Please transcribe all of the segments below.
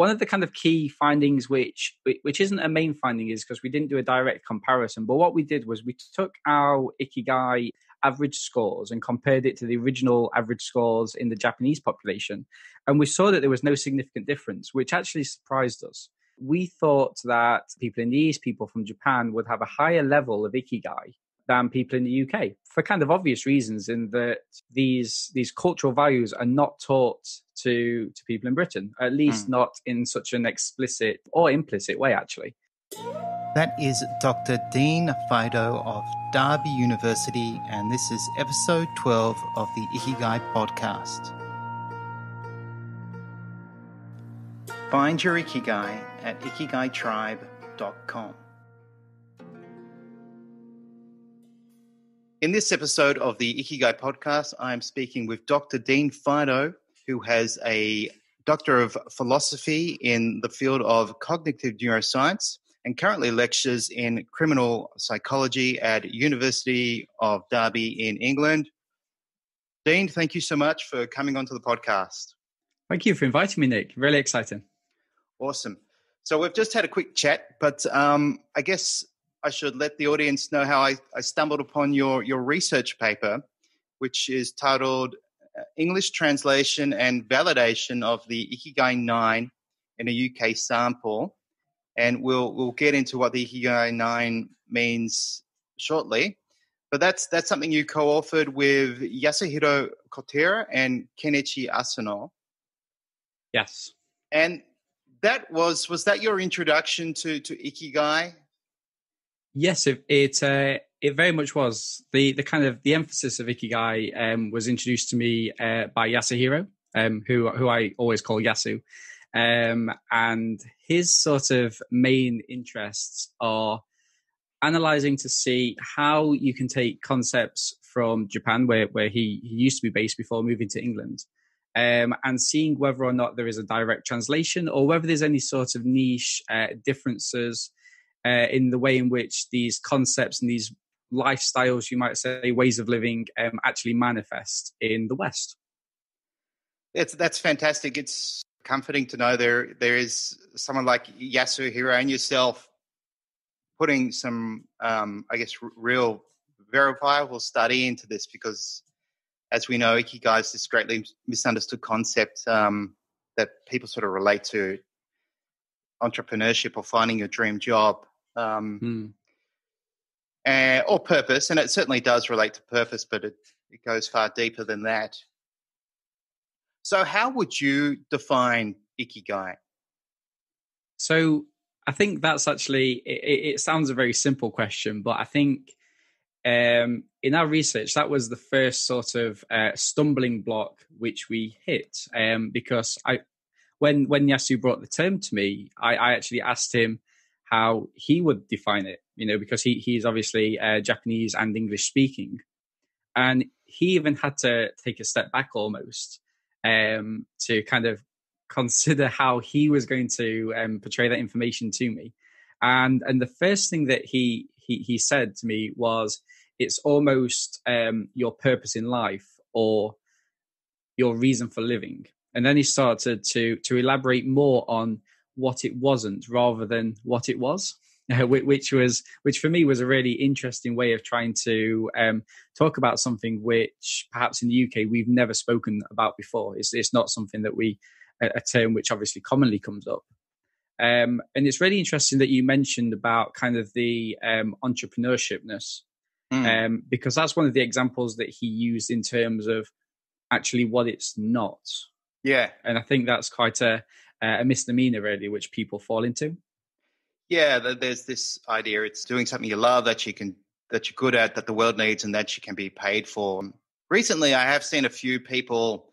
one of the kind of key findings, which isn't a main finding, is because we didn't do a direct comparison. But what we did was we took our Ikigai average scores and compared it to the original average scores in the Japanese population. And we saw that there was no significant difference, which actually surprised us. We thought that people in the East, people from Japan, would have a higher level of Ikigai than people in the UK, for kind of obvious reasons, in that these cultural values are not taught to people in Britain, at least not in such an explicit or implicit way, actually. That is Dr. Dean Fido of Derby University, and this is episode 12 of the Ikigai podcast. Find your Ikigai at ikigaitribe.com. In this episode of the Ikigai podcast, I'm speaking with Dr. Dean Fido, who has a Doctor of Philosophy in the field of cognitive neuroscience and currently lectures in criminal psychology at University of Derby in England. Dean, thank you so much for coming onto the podcast. Thank you for inviting me, Nick. Really exciting. Awesome. So we've just had a quick chat, but I guess I should let the audience know how I stumbled upon your research paper, which is titled English Translation and Validation of the Ikigai-9 in a UK Sample. And we'll get into what the Ikigai-9 means shortly. But that's something you co-authored with Yasuhiro Kotera and Kenichi Asano. Yes. And that was that your introduction to Ikigai? Yes, it very much was. The kind of the emphasis of Ikigai was introduced to me by Yasuhiro, who I always call Yasu, and his sort of main interests are analyzing to see how you can take concepts from Japan, where he used to be based before moving to England, and seeing whether or not there is a direct translation or whether there's any sort of niche differences in the way in which these concepts and these lifestyles, you might say, ways of living, actually manifest in the West. That's fantastic. It's comforting to know there is someone like Yasuhiro and yourself putting some, I guess, real verifiable study into this, because, as we know, Ikigai is this greatly misunderstood concept that people sort of relate to entrepreneurship or finding your dream job. Or purpose, and it certainly does relate to purpose, but it goes far deeper than that. So how would you define Ikigai? So I think that's actually, it sounds a very simple question, but I think in our research, that was the first sort of stumbling block which we hit, because when Yasu brought the term to me, I actually asked him how he would define it, you know, because he's obviously Japanese and English speaking. And he even had to take a step back almost to kind of consider how he was going to portray that information to me. And the first thing that he said to me was, it's almost your purpose in life or your reason for living. And then he started to elaborate more on what it wasn't rather than what it was, which for me was a really interesting way of trying to talk about something which perhaps in the UK we've never spoken about before. It's not something that a term which obviously commonly comes up. And it's really interesting that you mentioned about kind of the entrepreneurshipness, because that's one of the examples that he used in terms of actually what it's not. Yeah. And I think that's quite a misnomer, really, which people fall into. Yeah, there's this idea it's doing something you love, that you're good at, that the world needs, and that you can be paid for. Recently, I have seen a few people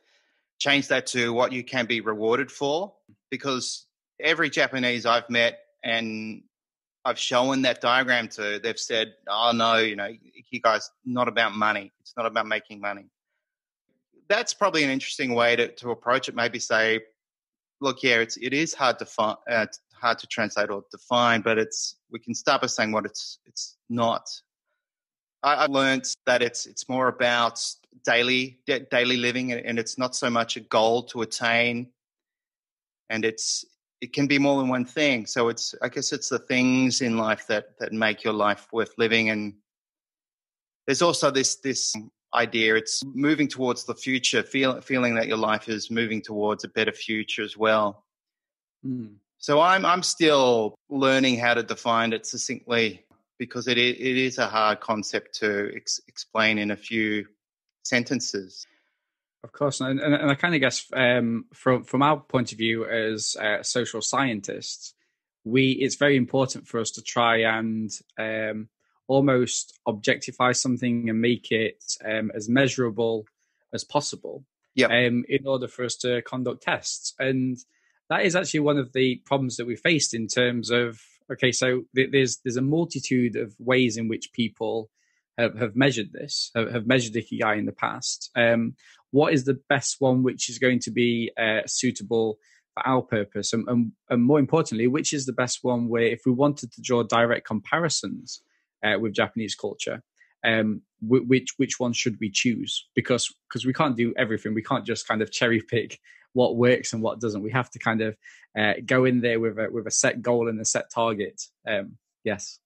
change that to what you can be rewarded for, because every Japanese I've met and I've shown that diagram to, they've said, oh, no, you know, Ikigai's not about money. It's not about making money. That's probably an interesting way to approach it. Maybe say, look, yeah, it is hard to translate or define, but we can start by saying what it's not. I learned that it's more about daily living, and it's not so much a goal to attain, and it's it can be more than one thing. So it's, I guess it's the things in life that make your life worth living. And there's also this idea, it's moving towards the future, feeling that your life is moving towards a better future as well. Mm. So I'm still learning how to define it succinctly, because it is a hard concept to explain in a few sentences. Of course, and I kind of guess from our point of view as social scientists, it's very important for us to try and almost objectify something and make it as measurable as possible. Yeah. In order for us to conduct tests, and that is actually one of the problems that we faced in terms of, okay, so there's a multitude of ways in which people have measured this, have measured Ikigai in the past. What is the best one which is going to be suitable for our purpose? And more importantly, which is the best one where, if we wanted to draw direct comparisons with Japanese culture, which one should we choose? Because we can't do everything. We can't just kind of cherry pick what works and what doesn't. We have to kind of go in there with a set goal and a set target. Yes.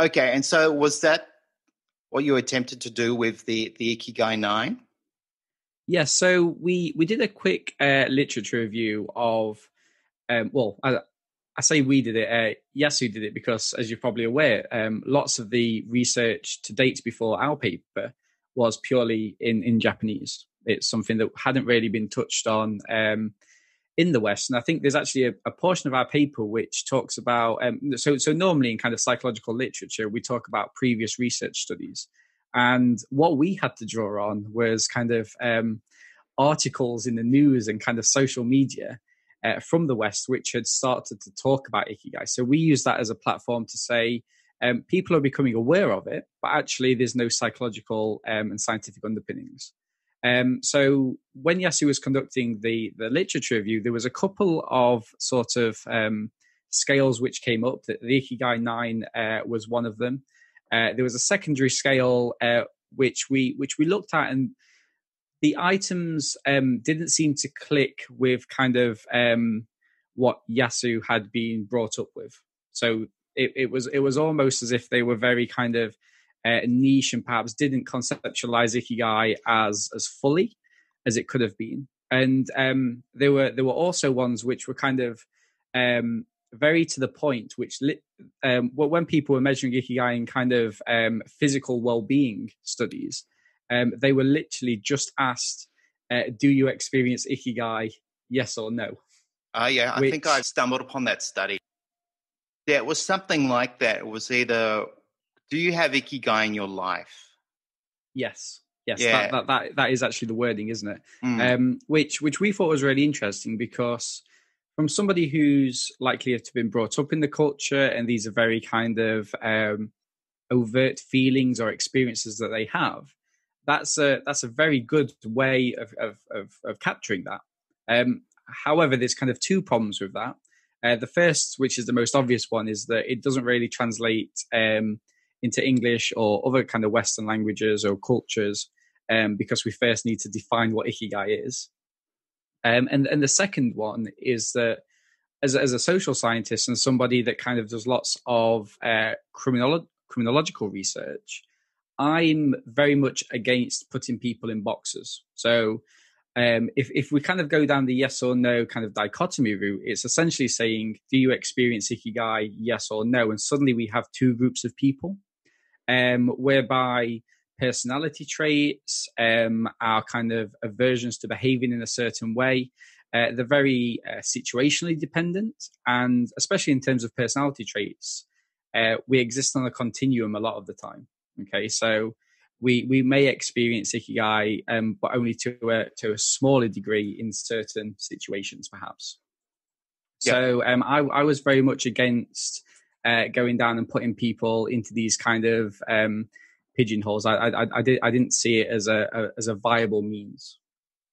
Okay. And so was that what you attempted to do with the Ikigai-9? Yeah. So we did a quick literature review of, I say we did it. Yasu did it because, as you're probably aware, lots of the research to date before our paper was purely in Japanese. It's something that hadn't really been touched on in the West. And I think there's actually a portion of our paper which talks about, so normally in kind of psychological literature, we talk about previous research studies. And what we had to draw on was kind of articles in the news and kind of social media from the West, which had started to talk about Ikigai. So we use that as a platform to say, people are becoming aware of it, but actually there's no psychological and scientific underpinnings. So when Yasu was conducting the literature review, there was a couple of sort of scales which came up. The Ikigai-9 was one of them. There was a secondary scale which we looked at, and the items didn't seem to click with kind of what Yasu had been brought up with. So it was almost as if they were very kind of niche and perhaps didn't conceptualize Ikigai as fully as it could have been. And there were also ones which were kind of very to the point, which when people were measuring Ikigai in kind of physical well-being studies, they were literally just asked, do you experience Ikigai, yes or no? I think I stumbled upon that study. Yeah, it was something like that. It was either, do you have Ikigai in your life? Yes. Yeah. That is actually the wording, isn't it? Mm. Which we thought was really interesting, because from somebody who's likely to have been brought up in the culture, and these are very kind of overt feelings or experiences that they have, that's a very good way of capturing that. However, there's kind of two problems with that. The first, which is the most obvious one, is that it doesn't really translate into English or other kind of Western languages or cultures, because we first need to define what Ikigai is. And the second one is that as a social scientist and somebody that kind of does lots of criminological research, I'm very much against putting people in boxes. So if we kind of go down the yes or no kind of dichotomy route, it's essentially saying, do you experience Ikigai, yes or no? And suddenly we have two groups of people, whereby personality traits, our kind of aversions to behaving in a certain way, they're very situationally dependent. And especially in terms of personality traits, we exist on a continuum a lot of the time. Okay, so we may experience Ikigai, but only to a smaller degree in certain situations, perhaps. Yeah. So I was very much against going down and putting people into these kind of pigeonholes. I didn't see it as a viable means.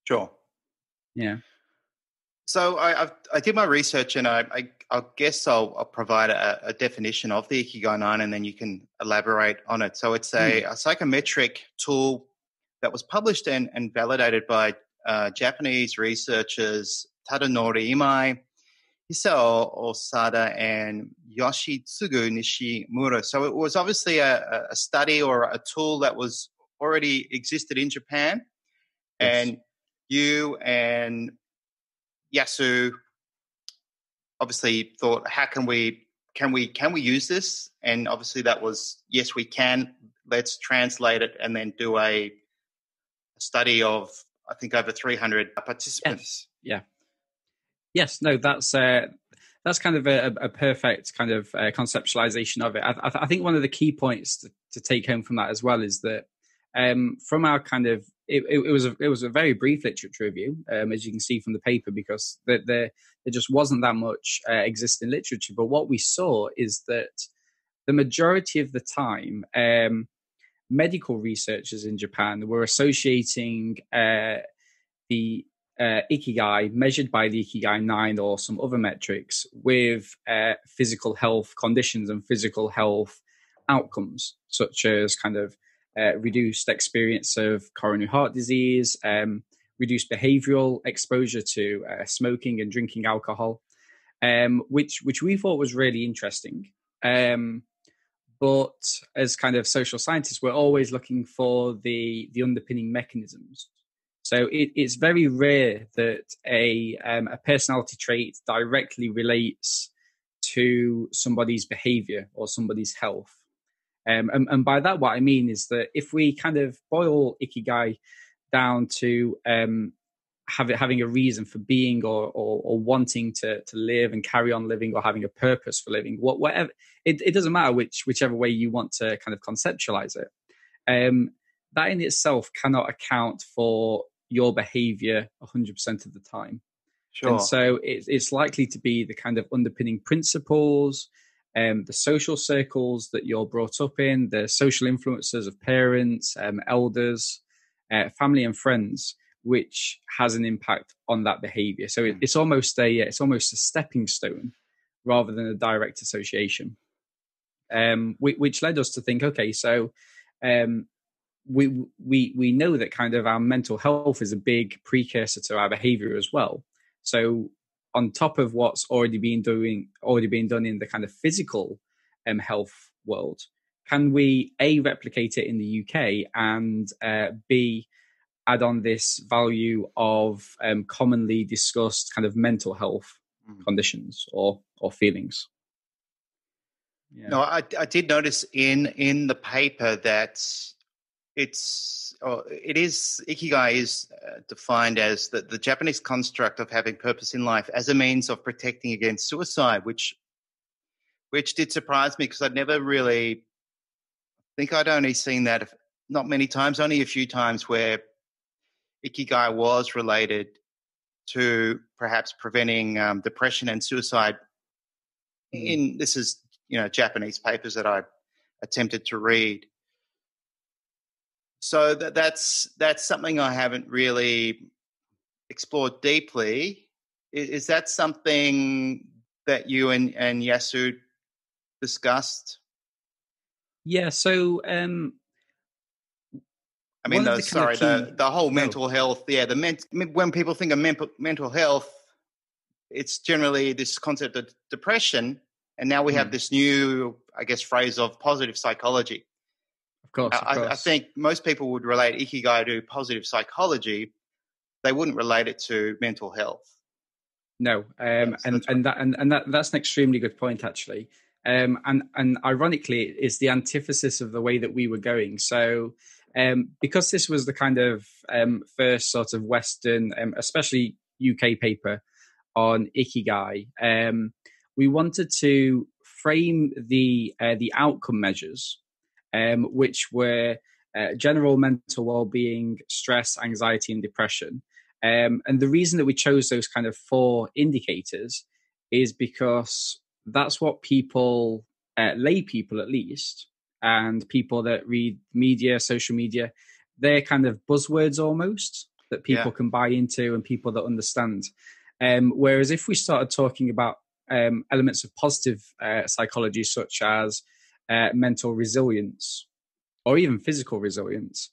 Sure. Yeah. So I did my research, and I guess I'll provide a definition of the Ikigai-9, and then you can elaborate on it. So it's a psychometric tool that was published and validated by Japanese researchers Tadanori Imai Hisao Osada and Yoshitsugu Nishimura. So it was obviously a study or a tool that was already existed in Japan. Yes. And you and Yasu obviously thought, how can we use this? And obviously that was, yes, we can. Let's translate it and then do a study of, I think, over 300 participants. Yes. Yeah. Yes, no, that's kind of a perfect kind of conceptualization of it. I think one of the key points to take home from that as well is that from our kind of it was a very brief literature review, as you can see from the paper, because there just wasn't that much existing literature. But what we saw is that the majority of the time, medical researchers in Japan were associating the Ikigai, measured by the Ikigai-9 or some other metrics, with physical health conditions and physical health outcomes, such as kind of reduced experience of coronary heart disease, reduced behavioral exposure to smoking and drinking alcohol, which we thought was really interesting. But as kind of social scientists, we're always looking for the underpinning mechanisms. So it's very rare that a personality trait directly relates to somebody's behavior or somebody's health. And by that, what I mean is that if we kind of boil Ikigai down to having a reason for being or wanting to live and carry on living or having a purpose for living, whatever, it doesn't matter whichever way you want to kind of conceptualize it. That in itself cannot account for your behavior 100% of the time. Sure. And so it's likely to be the kind of underpinning principles, the social circles that you're brought up in, the social influences of parents, elders, family and friends, which has an impact on that behavior. So it's almost a stepping stone rather than a direct association, which led us to think, okay, so we know that kind of our mental health is a big precursor to our behavior as well. So on top of what's already being done in the kind of physical health world, can we A, replicate it in the UK, and B, add on this value of commonly discussed kind of mental health conditions or feelings? Yeah. No, I did notice in the paper that Ikigai is defined as the Japanese construct of having purpose in life as a means of protecting against suicide, which did surprise me, because I'd never really, I think I'd only seen that not many times, only a few times, where Ikigai was related to perhaps preventing depression and suicide. In this is, you know, Japanese papers that I attempted to read. So that's something I haven't really explored deeply. Is that something that you and Yasu discussed? Yeah, so I mean, the whole mental health, yeah, when people think of mental health, it's generally this concept of depression, and now we have this new, I guess, phrase of positive psychology. Of course. I think most people would relate Ikigai to positive psychology. They wouldn't relate it to mental health. No, that's an extremely good point, actually. And ironically, it's the antithesis of the way that we were going. So because this was the kind of first sort of Western, especially UK paper on Ikigai, we wanted to frame the outcome measures, which were general mental well-being, stress, anxiety, and depression. And the reason that we chose those kind of four indicators is because that's what people, lay people at least, and people that read media, social media, they're kind of buzzwords almost that people can buy into and people that understand. Whereas if we started talking about elements of positive psychology, such as mental resilience or even physical resilience,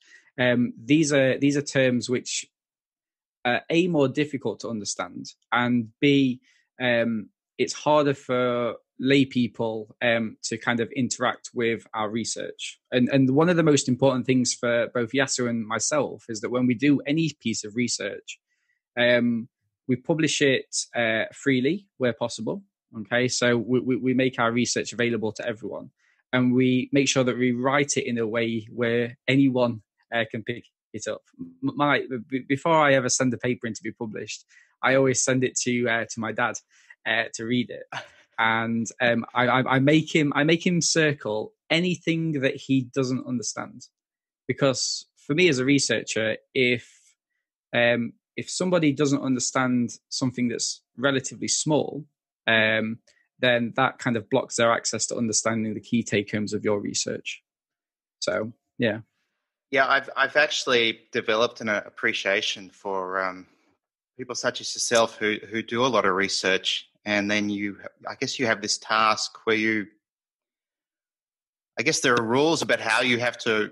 these are terms which are A, more difficult to understand, and B, it's harder for lay people to kind of interact with our research. And one of the most important things for both Yasu and myself is that when we do any piece of research, we publish it freely where possible. Okay, so we make our research available to everyone, and we make sure that we write it in a way where anyone can pick it up. Before I ever send a paper in to be published, I always send it to my dad to read it, and I make him circle anything that he doesn't understand, because for me as a researcher, if somebody doesn't understand something that's relatively small, then that kind of blocks their access to understanding the key take-homes of your research. So, yeah. Yeah, I've actually developed an appreciation for people such as yourself who do a lot of research, and then I guess you have this task where there are rules about how you have to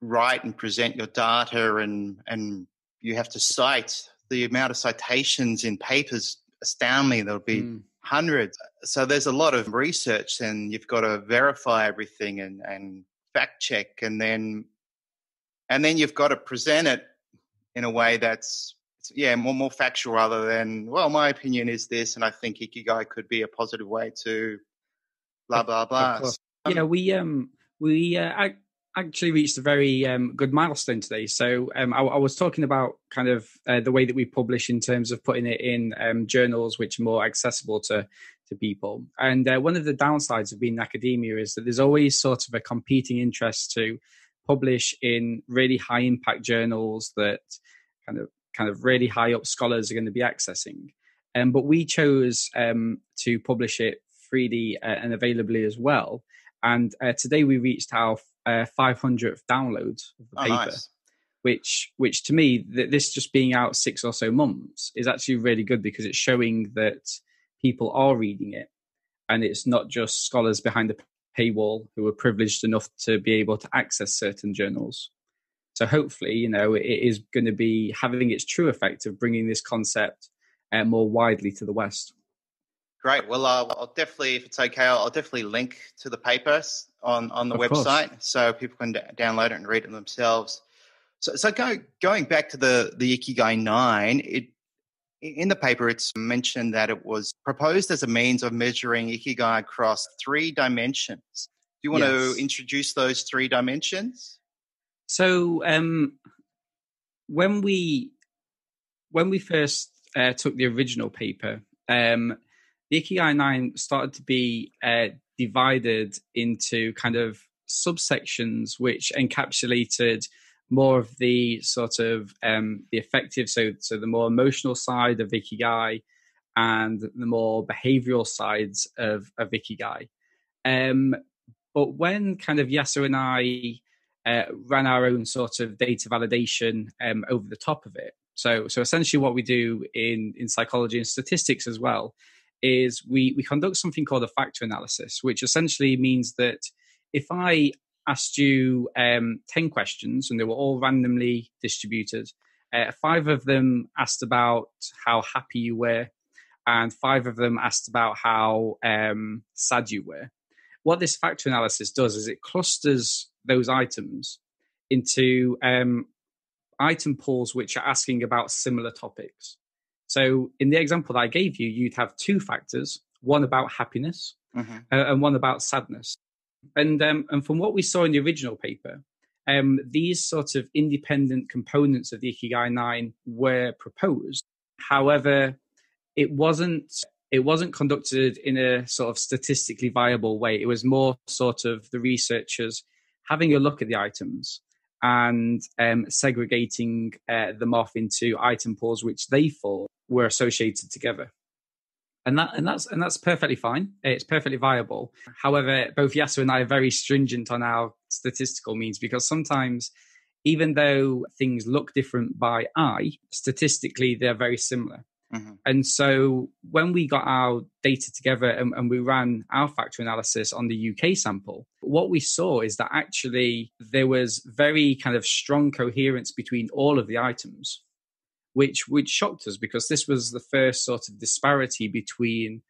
write and present your data, and you have to cite. The amount of citations in papers astound me. There'll be hundreds. So there's a lot of research, and you've got to verify everything and fact check, and then you've got to present it in a way that's more factual rather than, well, my opinion is this, and I think Ikigai could be a positive way to blah blah blah. We actually reached a very good milestone today. So I was talking about kind of the way that we publish in terms of putting it in journals which are more accessible to people. And one of the downsides of being in academia is that there's always sort of a competing interest to publish in really high impact journals that kind of really high up scholars are going to be accessing. But we chose to publish it freely and availably as well. And today we reached our 500th download of the paper, nice. which to me, this just being out 6 or so months is actually really good, because it's showing that people are reading it, and it's not just scholars behind the paywall who are privileged enough to be able to access certain journals. So hopefully, it is going to be having its true effect of bringing this concept more widely to the West. Great. Well, I'll definitely, if it's okay, I'll definitely link to the papers on the website, so people can download it and read it themselves. So going back to the Ikigai-9, in the paper it's mentioned that it was proposed as a means of measuring Ikigai across 3 dimensions. Do you want to introduce those 3 dimensions? So when we first took the original paper, the Ikigai-9 started to be divided into kind of subsections which encapsulated more of the sort of the affective, so the more emotional side of Ikigai and the more behavioral sides of Ikigai. But when kind of Yasu and I ran our own sort of data validation over the top of it, so essentially what we do in psychology and statistics as well is we conduct something called a factor analysis, which essentially means that if I asked you 10 questions and they were all randomly distributed, 5 of them asked about how happy you were and 5 of them asked about how sad you were. What this factor analysis does is it clusters those items into item pools which are asking about similar topics. So in the example that I gave you, you'd have 2 factors, one about happiness and one about sadness. And from what we saw in the original paper, these sort of independent components of the Ikigai-9 were proposed. However, it wasn't conducted in a sort of statistically viable way. It was more sort of the researchers having a look at the items and segregating them off into item pools which they thought were associated together, and that's perfectly fine. It's perfectly viable. However, both Yasu and I are very stringent on our statistical means, because sometimes, even though things look different by eye, statistically they're very similar. And so when we got our data together and we ran our factor analysis on the UK sample, what we saw is that actually there was very kind of strong coherence between all of the items, which shocked us, because this was the first sort of disparity between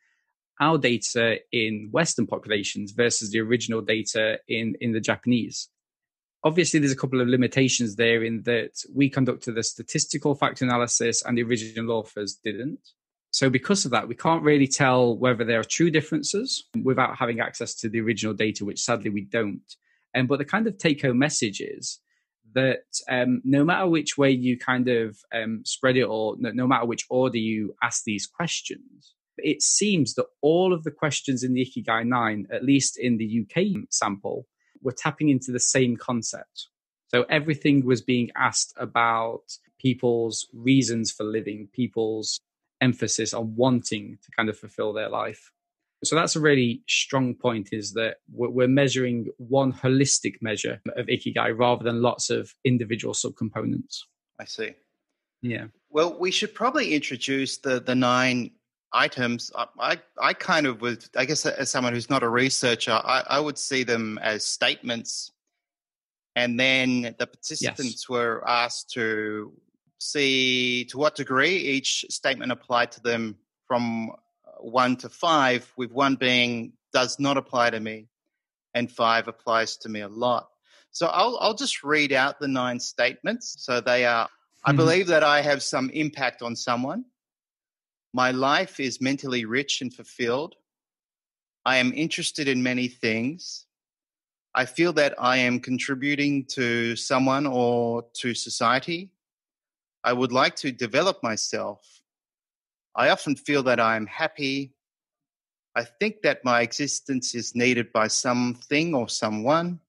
our data in Western populations versus the original data in the Japanese. Obviously, there's a couple of limitations there in that we conducted a statistical factor analysis and the original authors didn't. So because of that, we can't really tell whether there are true differences without having access to the original data, which sadly we don't. But the kind of take-home message is that no matter which way you kind of spread it, or no matter which order you ask these questions, it seems that all of the questions in the Ikigai-9, at least in the UK sample, were tapping into the same concept. So everything was being asked about people's reasons for living, people's emphasis on wanting to kind of fulfill their life. So that's a really strong point, is that we're measuring one holistic measure of Ikigai rather than lots of individual subcomponents. I see. Yeah. Well, we should probably introduce the 9 items. I kind of would, I guess as someone who's not a researcher, I would see them as statements. And then the participants were asked to see to what degree each statement applied to them from 1 to 5, with 1 being does not apply to me and 5 applies to me a lot. So I'll just read out the 9 statements. So they are, I believe that I have some impact on someone. My life is mentally rich and fulfilled. I am interested in many things. I feel that I am contributing to someone or to society. I would like to develop myself. I often feel that I am happy. I think that my existence is needed by something or someone.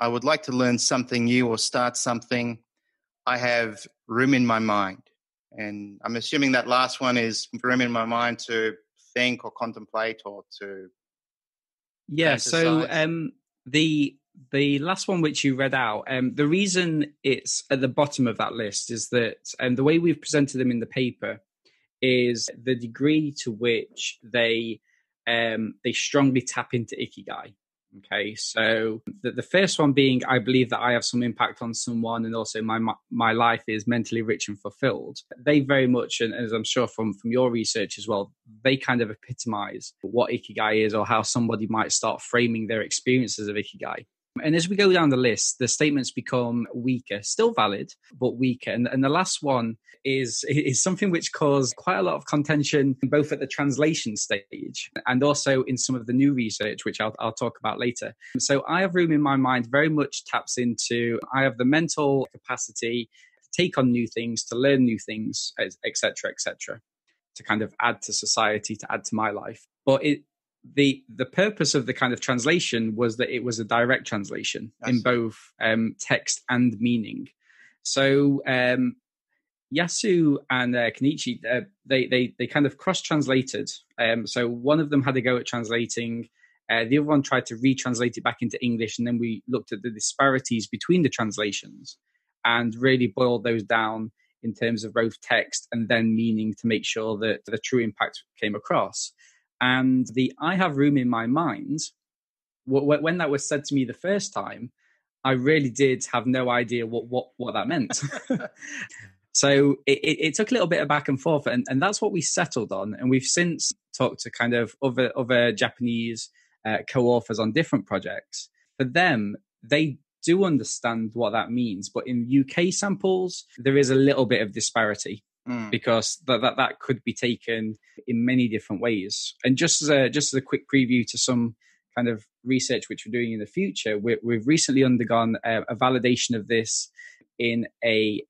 I would like to learn something new or start something. I have room in my mind. And I'm assuming that last one is room in my mind to think or contemplate or to... Yeah, so the last one which you read out, the reason it's at the bottom of that list is that the way we've presented them in the paper is the degree to which they strongly tap into Ikigai. Okay, so the first one being, I believe that I have some impact on someone, and also my life is mentally rich and fulfilled. They very much, and as I'm sure from your research as well, they kind of epitomize what Ikigai is, or how somebody might start framing their experiences of Ikigai. And as we go down the list, the statements become weaker, still valid, but weaker. And the last one is something which caused quite a lot of contention, both at the translation stage and also in some of the new research, which I'll talk about later. So I have room in my mind very much taps into, I have the mental capacity to take on new things, to learn new things, et cetera, to kind of add to society, to add to my life. But the purpose of the kind of translation was that it was a direct translation in both text and meaning. So Yasu and Kenichi, they kind of cross-translated. So one of them had a go at translating. The other one tried to retranslate it back into English. And then we looked at the disparities between the translations and really boiled those down in terms of both text and then meaning to make sure that the true impact came across. And the I have room in my mind, when that was said to me the first time, I really did have no idea what that meant. So it took a little bit of back and forth, and that's what we settled on. And we've since talked to kind of other Japanese co-authors on different projects. For them, they do understand what that means. But in UK samples, there is a little bit of disparity. Because that could be taken in many different ways. And just as a quick preview to some kind of research which we're doing in the future, we've recently undergone a validation of this in a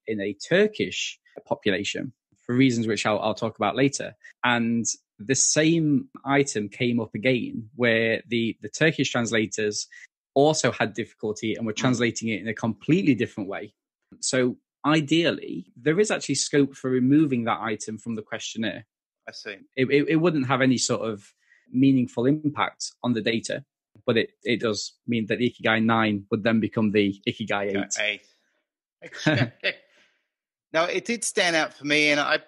Turkish population for reasons which I'll talk about later. And the same item came up again, where the Turkish translators also had difficulty and were translating it in a completely different way. So ideally, there is actually scope for removing that item from the questionnaire. I see. It wouldn't have any sort of meaningful impact on the data, but it does mean that Ikigai-9 would then become the Ikigai-8. Now, it did stand out for me, and I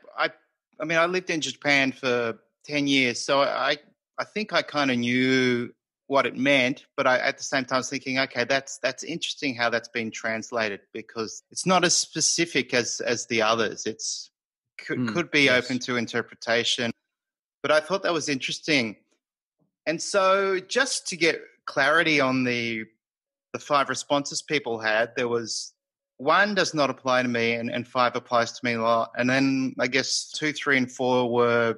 mean, I lived in Japan for 10 years, so I think I kind of knew what it meant, but I at the same time was thinking, okay, that's interesting how that's been translated, because it's not as specific as the others. It's could be open to interpretation, but I thought that was interesting. And so just to get clarity on the five responses people had, there was one does not apply to me and five applies to me a lot. And then I guess 2, 3, and 4 were...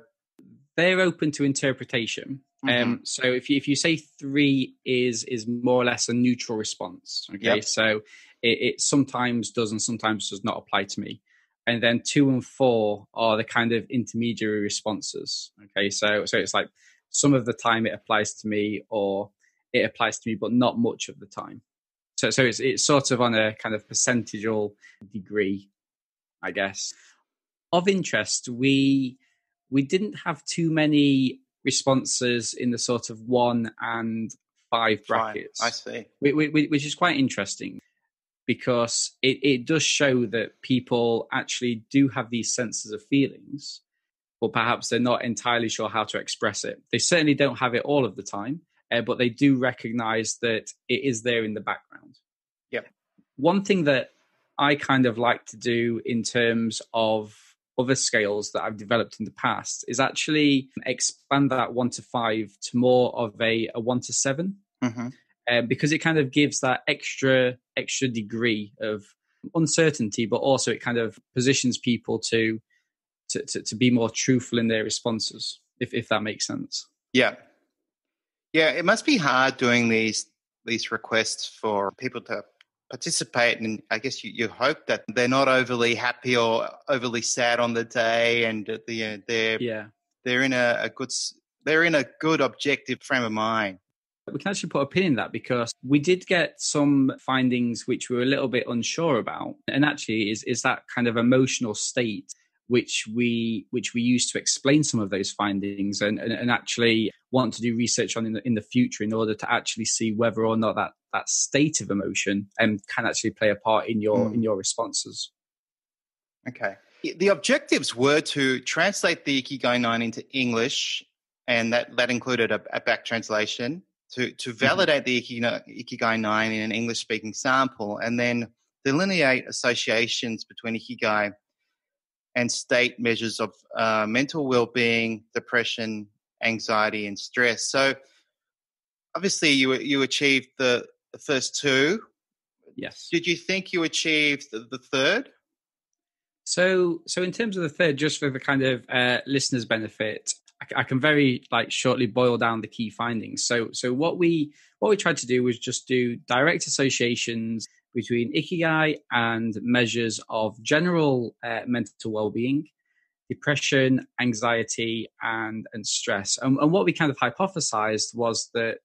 They're open to interpretation. Mm-hmm. So if you say 3 is more or less a neutral response, okay? Yep. So it sometimes does and sometimes does not apply to me. And then 2 and 4 are the kind of intermediary responses, okay? So it's like some of the time it applies to me, or it applies to me, but not much of the time. So it's sort of on a kind of percentageal degree, I guess. Of interest, we didn't have too many responses in the sort of 1 and 5 brackets. Fine, I see. Which is quite interesting, because it does show that people actually do have these senses of feelings, but perhaps they're not entirely sure how to express it. They certainly don't have it all of the time. But they do recognize that it is there in the background. Yep. One thing that I kind of like to do in terms of other scales that I've developed in the past is actually expand that 1 to 5 to more of a 1 to 7, mm-hmm. Because it kind of gives that extra degree of uncertainty, but also it kind of positions people to be more truthful in their responses, if that makes sense. Yeah. Yeah, it must be hard doing these requests for people to participate, and I guess you hope that they're not overly happy or overly sad on the day, and they're in a good objective frame of mind. We can actually put a pin in that, because we did get some findings which we were a little bit unsure about, and actually is that kind of emotional state which we use to explain some of those findings, and actually want to do research on in the future, in order to actually see whether or not that state of emotion can actually play a part in your responses. Okay. The objectives were to translate the Ikigai-9 into English, and that included a back translation, to validate the Ikigai-9 in an English-speaking sample, and then delineate associations between Ikigai and state measures of mental well-being, depression, anxiety, and stress. So, obviously, you achieved the first 2. Yes. Did you think you achieved the third? So in terms of the third, just for the kind of listeners' benefit, I can very shortly boil down the key findings. So what we tried to do was just do direct associations between Ikigai and measures of general mental well-being, depression, anxiety, and stress. And what we kind of hypothesized was that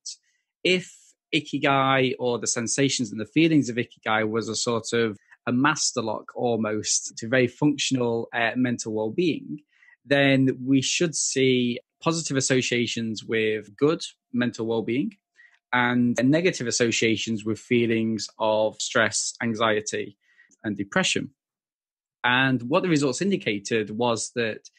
if Ikigai, or the sensations and the feelings of Ikigai, was a sort of a master lock almost to very functional mental well-being, then we should see positive associations with good mental well-being, and negative associations with feelings of stress, anxiety, and depression. And what the results indicated was that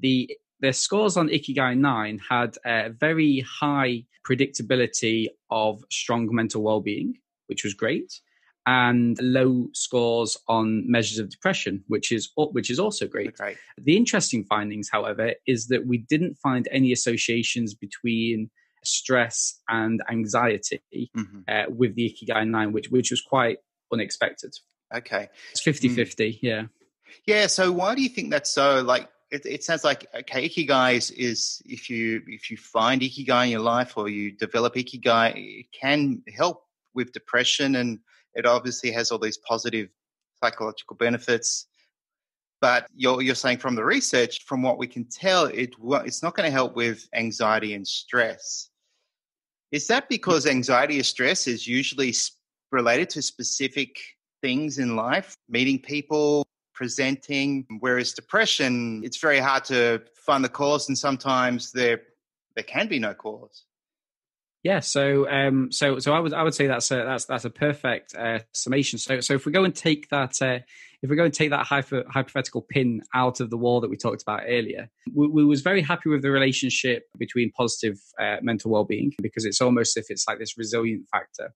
their scores on Ikigai-9 had a very high predictability of strong mental well-being, which was great, and low scores on measures of depression, which is also great. Okay. The interesting findings, however, is that we didn't find any associations between stress and anxiety with the Ikigai-9, which was quite unexpected. Okay. It's 50-50, yeah. Yeah, so why do you think that's so? It sounds like, okay, Ikigai is if you find Ikigai in your life, or you develop Ikigai, it can help with depression, and it obviously has all these positive psychological benefits. But you're saying, from the research, from what we can tell, it's not going to help with anxiety and stress. Is that because anxiety or stress is usually related to specific things in life, meeting people, presenting, whereas depression, it's very hard to find the cause, and sometimes there can be no cause? Yeah, so I would say that's a perfect summation. So if we go and take that hypothetical pin out of the wall that we talked about earlier, we was very happy with the relationship between positive mental well-being, because it's almost as if it's like this resilient factor.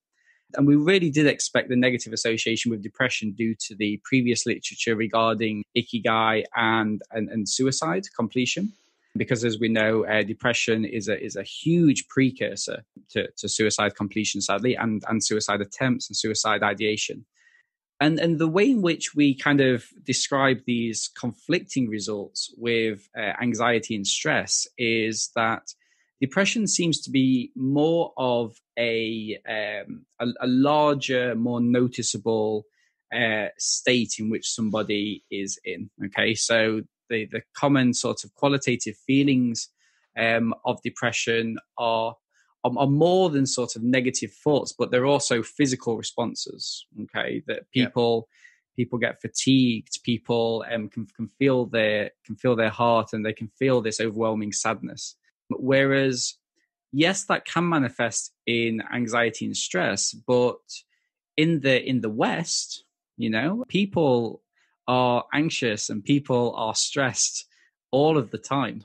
And we really did expect the negative association with depression, due to the previous literature regarding Ikigai and suicide completion. because as we know, depression is a huge precursor to suicide completion, sadly, and suicide attempts and suicide ideation. And the way in which we kind of describe these conflicting results with anxiety and stress is that depression seems to be more of a larger, more noticeable state in which somebody is in. Okay, so the common sort of qualitative feelings of depression are more than sort of negative thoughts, but they're also physical responses. Okay, that people get fatigued, people can feel their heart, and they can feel this overwhelming sadness. Whereas, yes, that can manifest in anxiety and stress, but in the West, you know, people are anxious and people are stressed all of the time.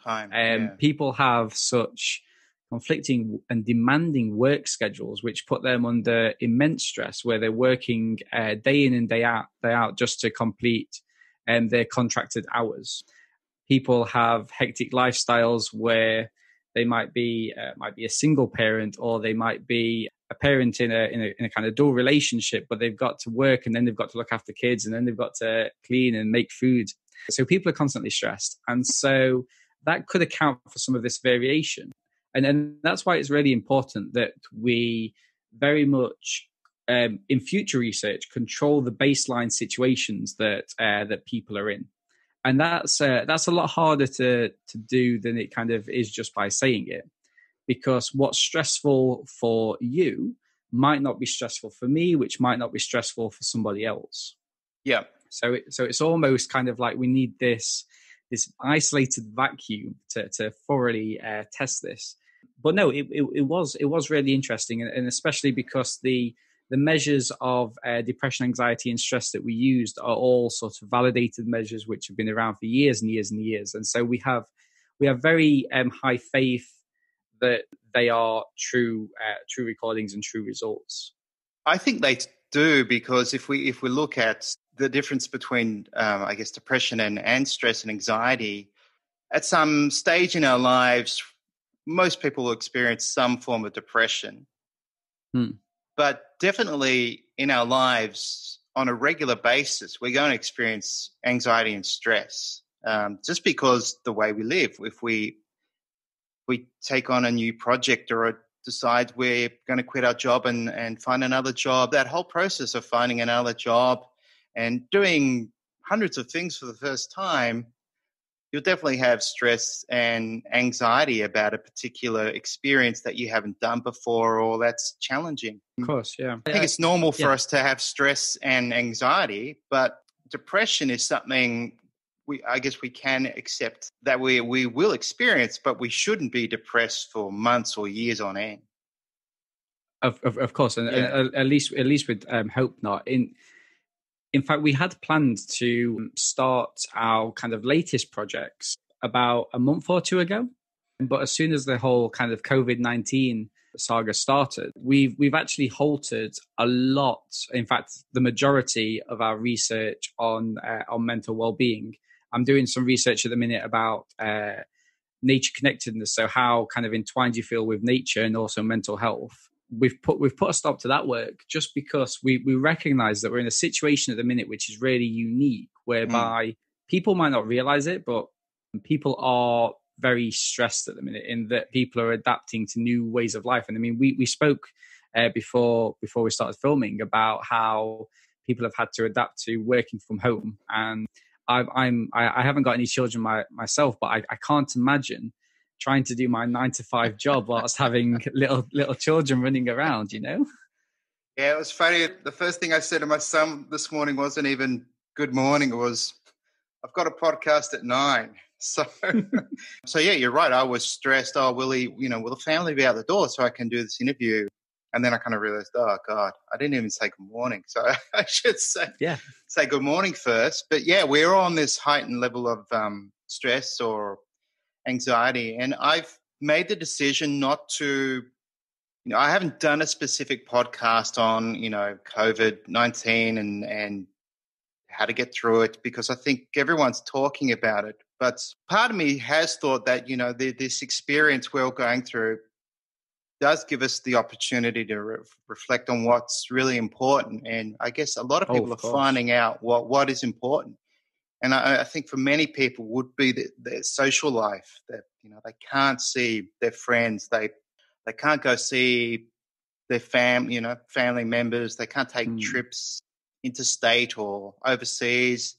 People have such conflicting and demanding work schedules, which put them under immense stress, where they're working day in and day out just to complete their contracted hours. People have hectic lifestyles where they might be a single parent, or they might be a parent in a kind of dual relationship, but they've got to work and then they've got to look after kids and then they've got to clean and make food. So people are constantly stressed. And so that could account for some of this variation. And then that's why it's really important that we very much, in future research, control the baseline situations that people are in. And that's a lot harder to do than it kind of is just by saying it, because what's stressful for you might not be stressful for me, which might not be stressful for somebody else. Yeah. So it's almost kind of like we need this isolated vacuum to thoroughly test this. But no, it was really interesting, and especially because the measures of depression, anxiety, and stress that we used are all sort of validated measures which have been around for years and years and years. And so we have very high faith that they are true recordings and true results. I think they do, because if we look at the difference between, I guess, depression and stress and anxiety, at some stage in our lives, most people will experience some form of depression. Hmm. But definitely in our lives, on a regular basis, we're going to experience anxiety and stress, just because the way we live. If we take on a new project or decide we're going to quit our job and find another job, that whole process of finding another job and doing hundreds of things for the first time, you'll definitely have stress and anxiety about a particular experience that you haven't done before, or that's challenging. Of course, yeah. I think it's normal for us to have stress and anxiety, but depression is something I guess we can accept that we will experience, but we shouldn't be depressed for months or years on end. Of course, and at least with hope not. In fact, we had planned to start our kind of latest projects about a month or two ago. But as soon as the whole kind of COVID-19 saga started, we've actually halted a lot, in fact, the majority of our research on mental well-being. I'm doing some research at the minute about nature connectedness, so how kind of entwined you feel with nature and also mental health. We've put a stop to that work just because we recognize that we're in a situation at the minute which is really unique, whereby people might not realize it, but people are very stressed at the minute, in that people are adapting to new ways of life. And I mean, we spoke before we started filming about how people have had to adapt to working from home. And I haven't got any children myself, but I can't imagine trying to do my 9-to-5 job whilst having little children running around, you know? Yeah, it was funny. The first thing I said to my son this morning wasn't even good morning. It was, I've got a podcast at 9. So yeah, you're right. I was stressed. Oh, will the family be out the door so I can do this interview? And then I kind of realized, oh God, I didn't even say good morning. So I should say good morning first. But yeah, we're on this heightened level of stress or anxiety, and I've made the decision not to, I haven't done a specific podcast on, COVID-19 and how to get through it, because I think everyone's talking about it, But part of me has thought that, you know, this experience we're all going through does give us the opportunity to reflect on what's really important. And I guess a lot of people are finding out what is important. And I think for many people would be their social life, that, you know, they can't see their friends. They can't go see their family, you know, family members. They can't take trips interstate or overseas.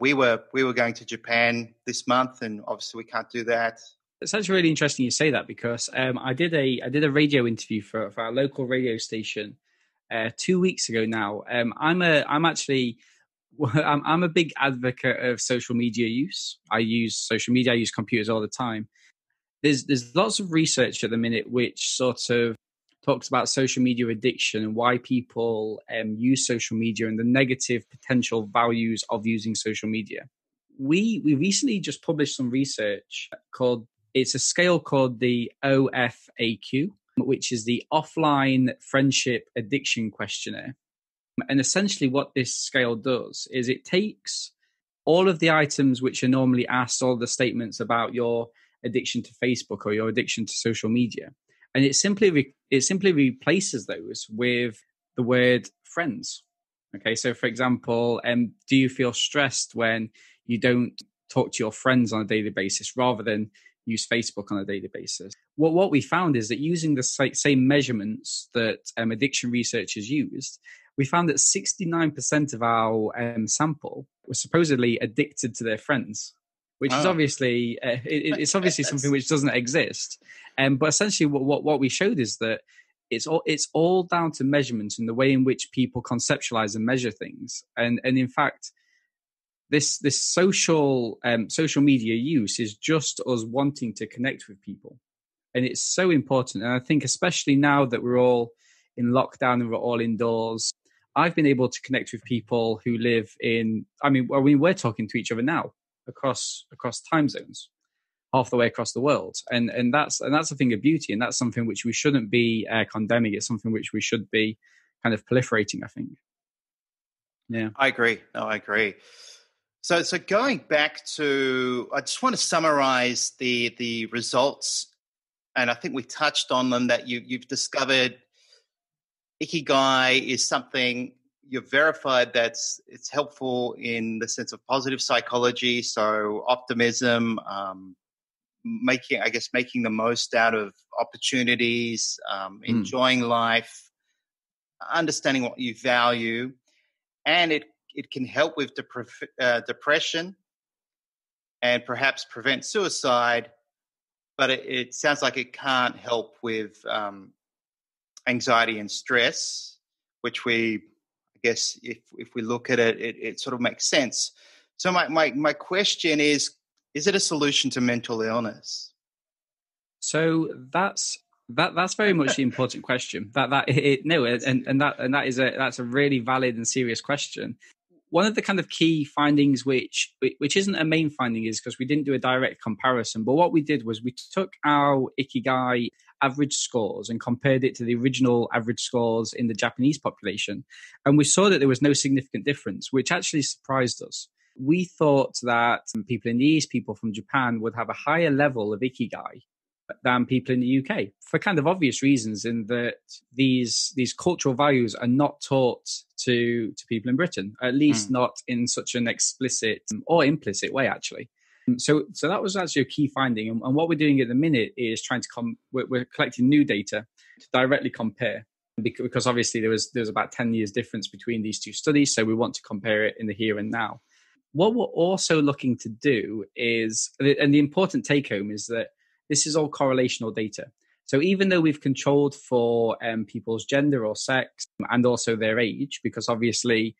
We were going to Japan this month, and obviously we can't do that. It's actually really interesting you say that, because I did a radio interview for our local radio station 2 weeks ago now. I'm a big advocate of social media use. I use social media. I use computers all the time. There's lots of research at the minute which sort of talks about social media addiction and why people use social media and the negative potential values of using social media. We recently just published some research called, it's a scale called the OFAQ, which is the Offline Friendship Addiction Questionnaire. And essentially what this scale does is it takes all of the items which are normally asked, all the statements about your addiction to Facebook or your addiction to social media. And it simply replaces those with the word friends. Okay, so for example, do you feel stressed when you don't talk to your friends on a daily basis rather than use Facebook on a daily basis? What we found is that using the same measurements that addiction researchers used, we found that 69% of our sample were supposedly addicted to their friends, which is obviously it's obviously something which doesn't exist. But essentially what we showed is that it's all down to measurements and the way in which people conceptualize and measure things. And in fact, this social media use is just us wanting to connect with people. And it's so important. And I think especially now that we're all in lockdown and we're all indoors, I've been able to connect with people who live in, we're talking to each other now, across time zones, half the way across the world, and that's a thing of beauty, and that's something which we shouldn't be condemning. It's something which we should be kind of proliferating, I think. Yeah, I agree. No, I agree. So going back to, I just want to summarize the results, and I think we touched on them. That you've discovered ikigai is something. You've verified that it's helpful in the sense of positive psychology, so optimism, making the most out of opportunities, enjoying life, understanding what you value, and it can help with depression and perhaps prevent suicide, but it sounds like it can't help with anxiety and stress, which we... Yes, if we look at it sort of makes sense. So my question is it a solution to mental illness? So that's very much the important question. That's a really valid and serious question. One of the kind of key findings, which isn't a main finding, is because we didn't do a direct comparison, but what we did was we took our Ikigai average scores and compared it to the original average scores in the Japanese population. And we saw that there was no significant difference, which actually surprised us. We thought that people in the East, people from Japan, would have a higher level of Ikigai than people in the UK, for kind of obvious reasons, in that these cultural values are not taught to people in Britain, at least not in such an explicit or implicit way, actually. So that was actually a key finding. And what we're doing at the minute is trying to we're collecting new data to directly compare, because obviously there was about 10 years difference between these two studies. So we want to compare it in the here and now. What we're also looking to do is, and the important take home is that this is all correlational data. So even though we've controlled for people's gender or sex and also their age, because obviously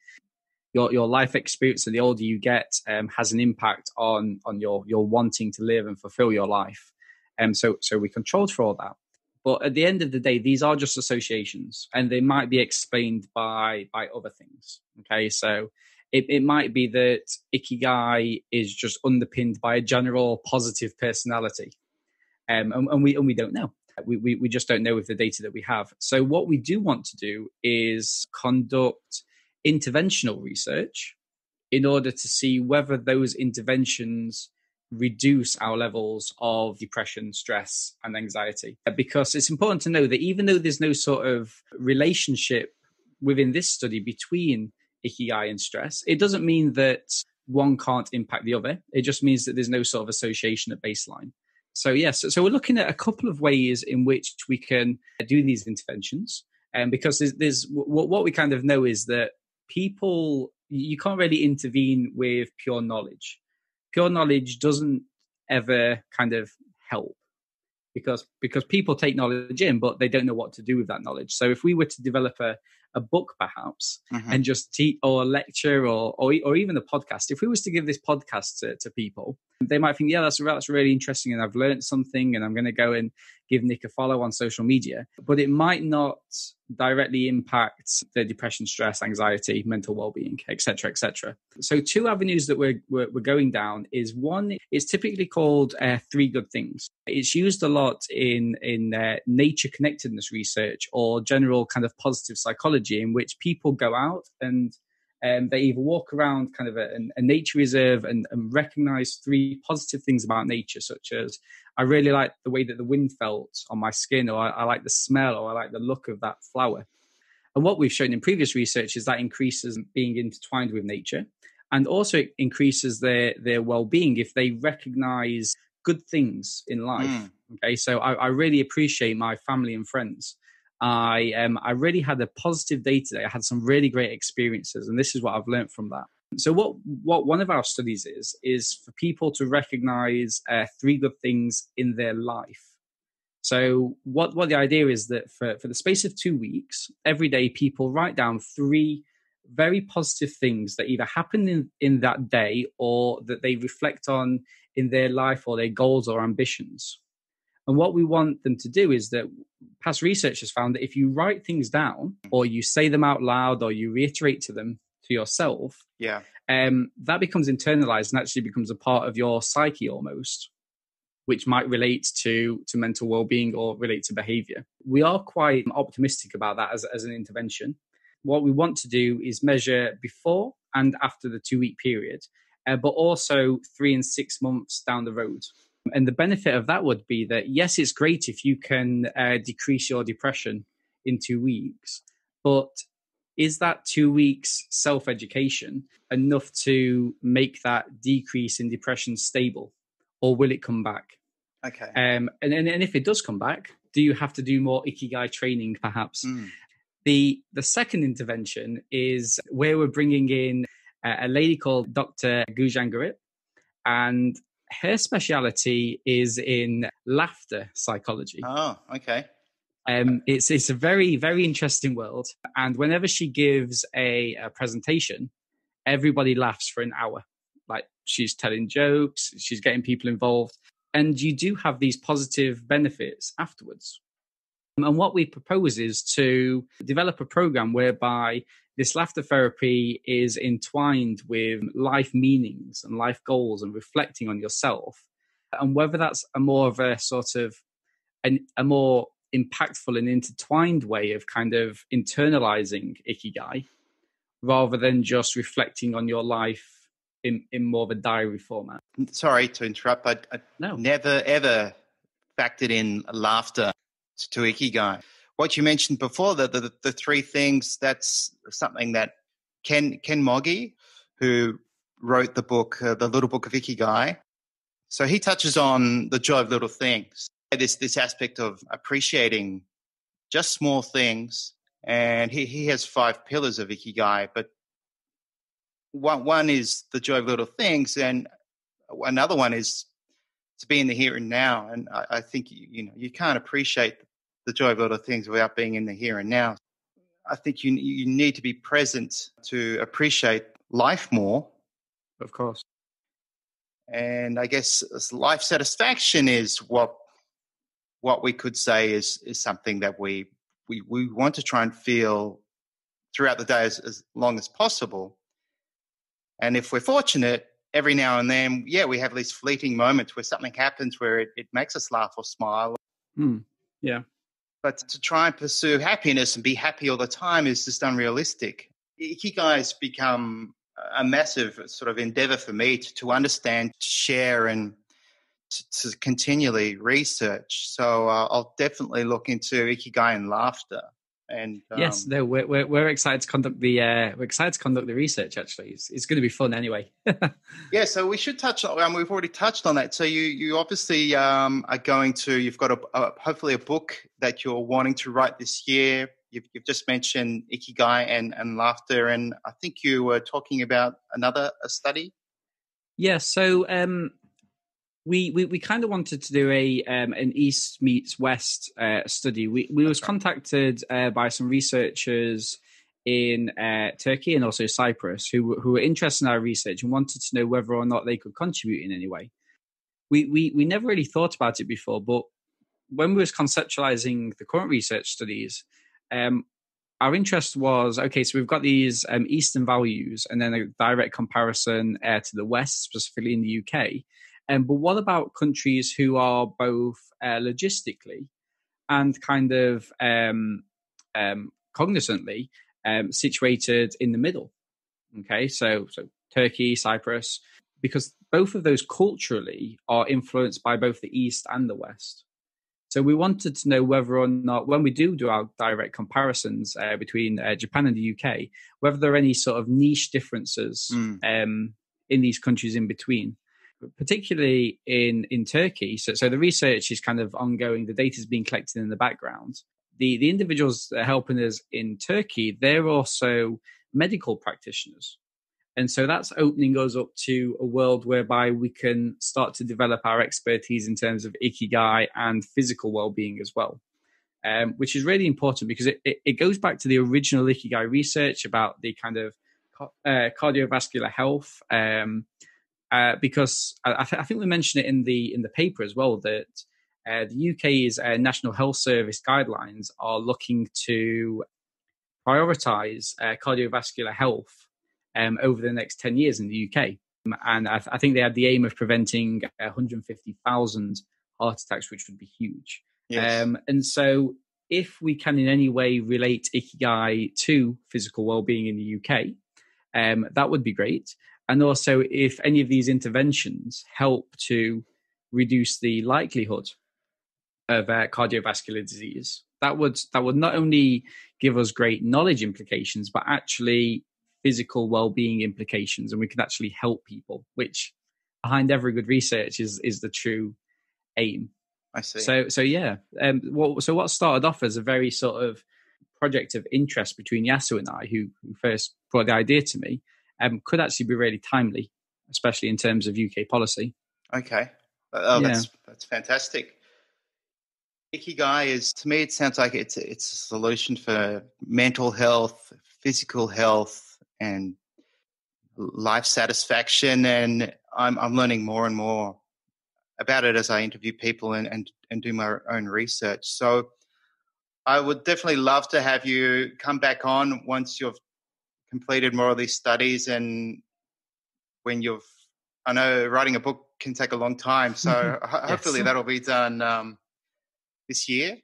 your life experience and the older you get has an impact on your wanting to live and fulfill your life. So we controlled for all that. But at the end of the day, these are just associations, and they might be explained by other things. Okay, so it might be that Ikigai is just underpinned by a general positive personality. And we don't know. We just don't know with the data that we have. So what we do want to do is conduct interventional research in order to see whether those interventions reduce our levels of depression, stress, and anxiety. Because it's important to know that even though there's no sort of relationship within this study between ikigai and stress, it doesn't mean that one can't impact the other. It just means that there's no sort of association at baseline. So yes, so we're looking at a couple of ways in which we can do these interventions. And because there's what we kind of know is that people, you can't really intervene with pure knowledge. Pure knowledge doesn't ever kind of help because people take knowledge in, but they don't know what to do with that knowledge. So if we were to develop a book perhaps, and just teach or lecture or even a podcast, if we was to give this podcast to people, they might think, yeah, that's really interesting and I've learned something and I'm going to go and give Nick a follow on social media. But it might not directly impact their depression, stress, anxiety, mental well-being, etc., etc. So two avenues that we're going down is one, it's typically called three good things. It's used a lot in nature connectedness research or general kind of positive psychology, in which people go out and they either walk around kind of a nature reserve and recognize three positive things about nature, such as I really like the way that the wind felt on my skin, or I like the smell, or I like the look of that flower. And what we've shown in previous research is that increases being intertwined with nature, and also it increases their well-being if they recognize good things in life. Okay, so I really appreciate my family and friends. I really had a positive day today. I had some really great experiences, and this is what I've learned from that. So what one of our studies is for people to recognize three good things in their life. So what the idea is that for the space of 2 weeks, every day people write down three very positive things that either happened in that day or that they reflect on in their life or their goals or ambitions. And what we want them to do is that past research has found that if you write things down or you say them out loud or you reiterate to them, to yourself, that becomes internalized and actually becomes a part of your psyche almost, which might relate to mental well-being or relate to behavior. We are quite optimistic about that as an intervention. What we want to do is measure before and after the 2 week period, but also 3 and 6 months down the road. And the benefit of that would be that, yes, it's great if you can decrease your depression in 2 weeks, but is that 2 weeks self-education enough to make that decrease in depression stable, or will it come back? Okay. And if it does come back, do you have to do more ikigai training perhaps? The second intervention is where we're bringing in a lady called Dr. Gujangarit, and her speciality is in laughter psychology. Oh, okay. It's a very, very interesting world. And whenever she gives a presentation, everybody laughs for an hour. Like, she's telling jokes, she's getting people involved. And you do have these positive benefits afterwards. And what we propose is to develop a program whereby this laughter therapy is entwined with life meanings and life goals and reflecting on yourself. And whether that's a more of a sort of a more impactful and intertwined way of kind of internalizing ikigai rather than just reflecting on your life in more of a diary format. Sorry to interrupt, but I never ever factored in laughter to ikigai. What you mentioned before, the three things, that's something that Ken Mogi, who wrote the book, The Little Book of Ikigai, so he touches on the joy of little things. This aspect of appreciating just small things, and he has 5 pillars of ikigai, but one is the joy of little things, and another one is to be in the here and now. And I think you can't appreciate the joy of little things without being in the here and now. I think you need to be present to appreciate life more, of course. And I guess life satisfaction is what we could say is something that we want to try and feel throughout the day as long as possible. And if we're fortunate, every now and then, we have these fleeting moments where something happens where it makes us laugh or smile. Yeah. But to try and pursue happiness and be happy all the time is just unrealistic. Ikigai has become a massive sort of endeavor for me to understand, to share, and to continually research. So I'll definitely look into Ikigai and laughter. And yes, no, we're excited to conduct the research. Actually, it's going to be fun anyway. Yeah, so we should touch on. We've already touched on that. So you obviously are going to. You've got hopefully a book that you're wanting to write this year. You've just mentioned Ikigai and laughter, and I think you were talking about a study. Yeah. So we kind of wanted to do an East meets West study. We was contacted by some researchers in Turkey and also Cyprus who were interested in our research and wanted to know whether or not they could contribute in any way. We never really thought about it before, but when we was conceptualizing the current research studies, our interest was, okay, so we've got these Eastern values and then a direct comparison to the West, specifically in the UK. But what about countries who are both logistically and kind of cognizantly situated in the middle? Okay, so Turkey, Cyprus, because both of those culturally are influenced by both the East and the West. So we wanted to know whether or not, when we do our direct comparisons between Japan and the UK, whether there are any sort of niche differences in these countries in between. Particularly in Turkey, so the research is kind of ongoing. The data is being collected in the background. The individuals that are helping us in Turkey, they're also medical practitioners, and so that's opening us up to a world whereby we can start to develop our expertise in terms of ikigai and physical well-being as well, which is really important because it goes back to the original ikigai research about the kind of cardiovascular health. Because I think we mentioned it in the paper as well that the UK's National Health Service guidelines are looking to prioritise cardiovascular health over the next 10 years in the UK. And I think they had the aim of preventing 150,000 heart attacks, which would be huge. Yes. And so if we can in any way relate Ikigai to physical well-being in the UK, that would be great. And also, if any of these interventions help to reduce the likelihood of cardiovascular disease, that would not only give us great knowledge implications, but actually physical well-being implications, and we could actually help people, which behind every good research is the true aim. I see. So yeah. So what started off as a very sort of project of interest between Yasuo and I, who first brought the idea to me. Could actually be really timely, especially in terms of UK policy. Okay. Oh, yeah. That's fantastic. Ikigai is, to me, it sounds like it's a solution for mental health, physical health, and life satisfaction. And I'm learning more and more about it as I interview people and do my own research. So I would definitely love to have you come back on once you've completed more of these studies, and when I know writing a book can take a long time, so yes. Hopefully that'll be done this year.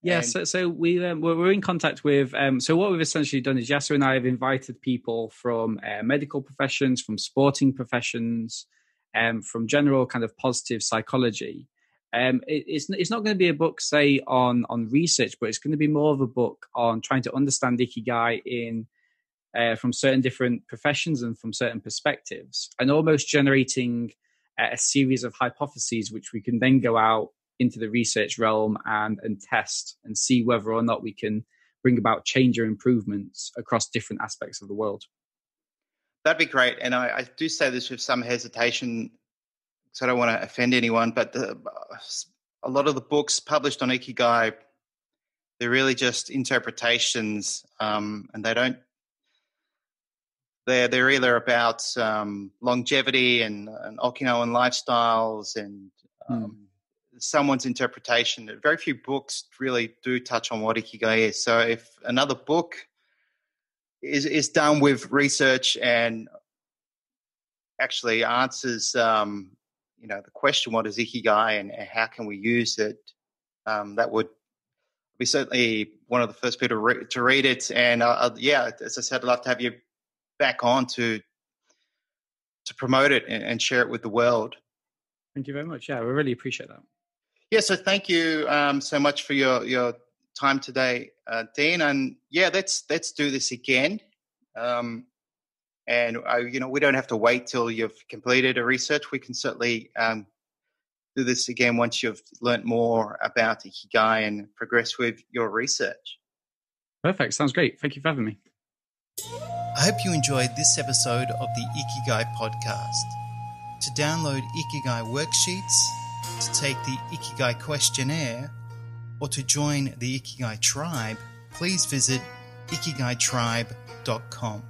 Yeah, so we we're in contact with. So what we've essentially done is Yasuo and I have invited people from medical professions, from sporting professions, from general kind of positive psychology. It's not going to be a book, say, on research, but it's going to be more of a book on trying to understand Ikigai from certain different professions and from certain perspectives, and almost generating a series of hypotheses which we can then go out into the research realm and test and see whether or not we can bring about change or improvements across different aspects of the world. That'd be great. And I do say this with some hesitation, so I don't want to offend anyone, but a lot of the books published on Ikigai, they're really just interpretations, and they don't. They're either about longevity and Okinawan lifestyles and someone's interpretation. Very few books really do touch on what Ikigai is. So if another book is done with research and actually answers, the question, what is Ikigai and how can we use it, that would be certainly one of the first people to read it. And, yeah, as I said, I'd love to have you back on to to promote it and share it with the world. Thank you very much. Yeah, we really appreciate that. Yeah, so thank you so much for your time today, Dean. And yeah, let's do this again. And we don't have to wait till you've completed a research. We can certainly do this again once you've learnt more about Ikigai and progress with your research. Perfect. Sounds great. Thank you for having me. I hope you enjoyed this episode of the Ikigai podcast. To download Ikigai worksheets, to take the Ikigai questionnaire, or to join the Ikigai tribe, please visit ikigaitribe.com.